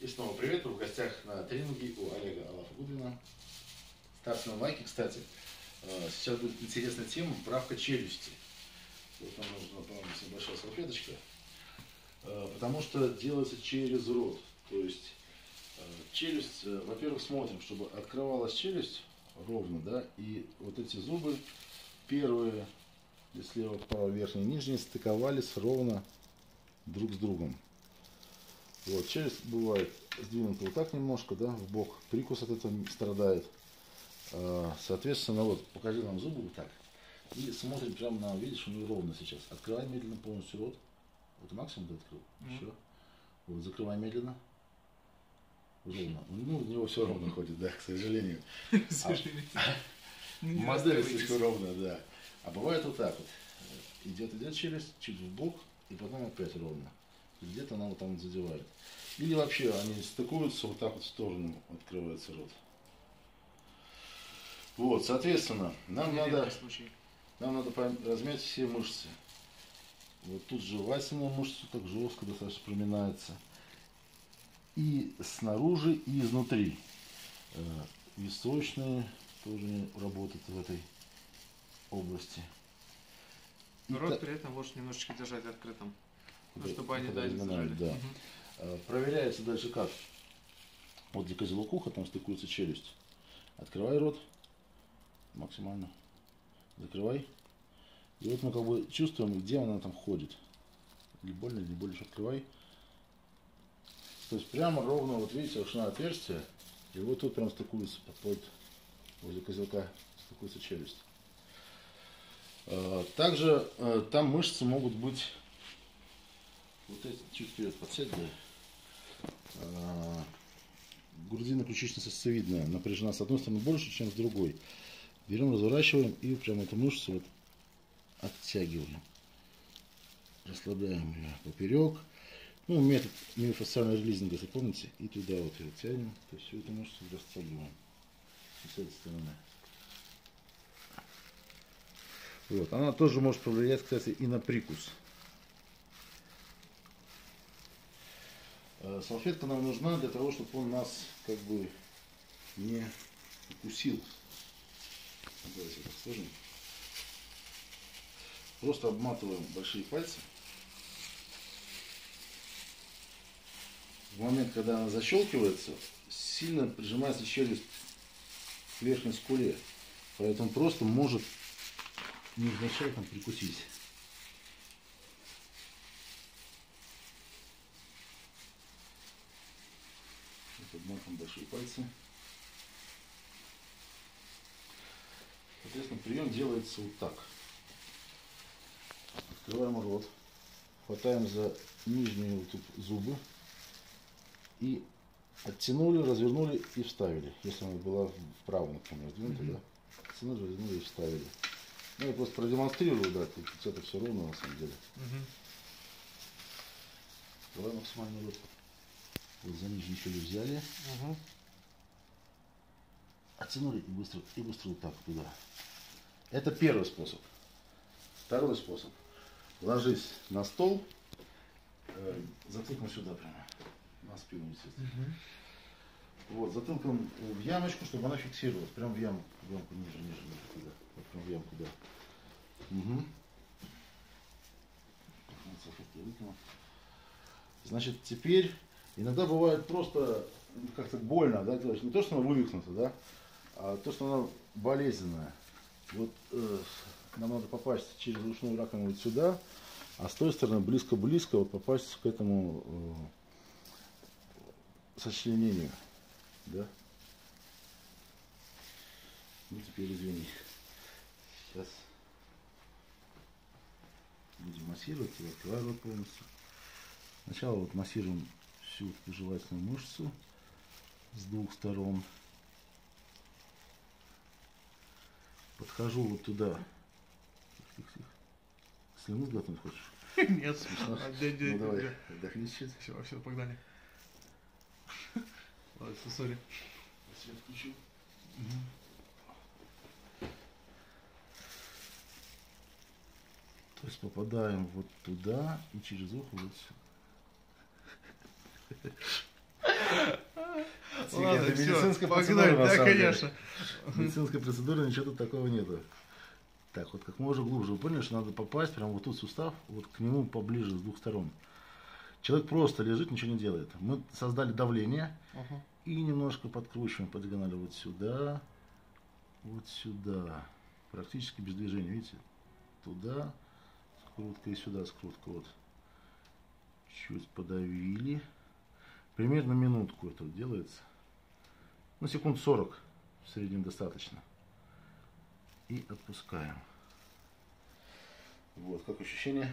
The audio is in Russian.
И снова привет, вы в гостях на тренинге у Олега Алафа Гудвина. Ставьте нам лайки, кстати. Сейчас будет интересная тема — правка челюсти. Вот нам нужна, по-моему, небольшая салфеточка. Потому что делается через рот. То есть челюсть, во-первых, смотрим, чтобы открывалась челюсть ровно, да, и вот эти зубы первые, слева вправо, верхние и нижние, стыковались ровно друг с другом. Вот, челюсть бывает сдвинута вот так немножко, да, в бок, прикус от этого страдает. Соответственно, вот, покажи нам зубы вот так. И смотрим прямо на, видишь, у него ровно сейчас. Открывай медленно полностью рот. Вот максимум ты открыл. Все. Вот, закрывай медленно. Ровно. Ну, у него все ровно ходит, да, к сожалению. Модель слишком ровно, да. А бывает вот так вот. Идет челюсть, чуть в бок, и потом опять ровно. Где-то она вот там задевает. Или вообще они стыкуются, вот так вот в сторону открывается рот. Вот, соответственно, нам надо размять все мышцы. Вот тут жевательная мышца так жестко достаточно проминается. И снаружи, и изнутри. Височные тоже работают в этой области. Рот при этом можешь немножечко держать открытым. Ну, чтобы они разминают, да. Проверяется дальше как? Вот где козелок уха, там стыкуется челюсть. Открывай рот максимально. Закрывай. И вот мы как бы чувствуем, где она там ходит. Или больно, или больше. Открывай. То есть прямо ровно, вот видите, ушное отверстие. И вот тут прям стыкуется под возле козелка, стыкуется челюсть. Также там мышцы могут быть. Вот эти чуть вперед подсядь, да. Грудино-ключично-сосцевидная напряжена с одной стороны больше, чем с другой. Берем, разворачиваем и прямо эту мышцу вот оттягиваем. Расслабляем ее поперек. Ну, метод миофасциального релизинга, если помните, и туда вот ее тянем. То есть всю эту мышцу растягиваем. С этой стороны. Вот. Она тоже может повлиять, кстати, и на прикус. Салфетка нам нужна для того, чтобы он нас как бы не укусил. Давайте так сложим. Просто обматываем большие пальцы. В момент, когда она защелкивается, сильно прижимается челюсть к верхней скуле. Поэтому просто может невзначай там прикусить. Обматываем большие пальцы. Соответственно, прием делается вот так. Открываем рот, хватаем за нижние вот зубы и оттянули, развернули и вставили. Если она была вправо, например, раздвинута, да? Оттянули, развернули и вставили. Ну, я просто продемонстрирую, да, тут это все ровно на самом деле. Открываем максимальный рот. Вот за нижнюю челюсть взяли, оттянули и быстро вот так туда. Это первый способ. Второй способ. Ложись на стол, затылком сюда прямо, на спину, естественно. Вот, затылком в ямочку, чтобы она фиксировалась. Прям в ямку, ниже, туда. Вот прям в ямку, да. Значит, теперь... Иногда бывает просто как-то больно, да, не то, что она вывихнута, да, а то, что она болезненная. Вот нам надо попасть через ушную раковину вот сюда, а с той стороны близко-близко вот попасть к этому сочленению, да. Ну, теперь извини. Сейчас будем массировать, я открываю рот полностью. Сначала вот массируем всю жевательную мышцу с двух сторон. Подхожу вот туда. Слюну сглотнуть хочешь? Нет. Смешно. Ну, давай, отдохни чуть. Все, погнали. Ладно, сори. Свет включу. То есть попадаем вот туда и через ухо вот сюда. ладно, все, медицинская процедура, да, конечно. Медицинская процедура, ничего тут такого нету. Так, вот как мы уже глубже поняли, что надо попасть прямо вот тут сустав, вот к нему поближе с двух сторон. Человек просто лежит, ничего не делает. Мы создали давление и немножко подкручиваем по диагонали вот сюда, практически без движения, видите? Туда, скрутка и сюда, скрутка, вот. Чуть подавили. Примерно минутку это вот делается. Ну, секунд 40 в среднем достаточно. И отпускаем. Вот, как ощущение?